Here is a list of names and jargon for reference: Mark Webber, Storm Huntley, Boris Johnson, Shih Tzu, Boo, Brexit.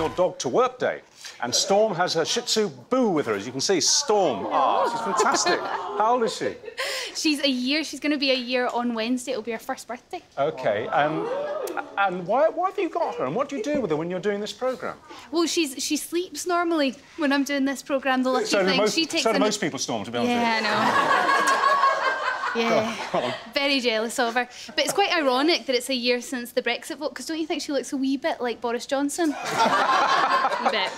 your dog to work day. And Storm has her Shih Tzu Boo with her, as you can see. Storm, she's fantastic. How old is she? She's a year. She's going to be a year on Wednesday. It'll be her first birthday. OK. And why have you got her? And what do you do with her when you're doing this programme? Well, she sleeps normally when I'm doing this programme, the lucky thing. Most people, Storm, to be honest with you. Yeah, I know. Very jealous of her. But it's quite ironic that it's a year since the Brexit vote, because don't you think she looks a wee bit like Boris Johnson? A bit.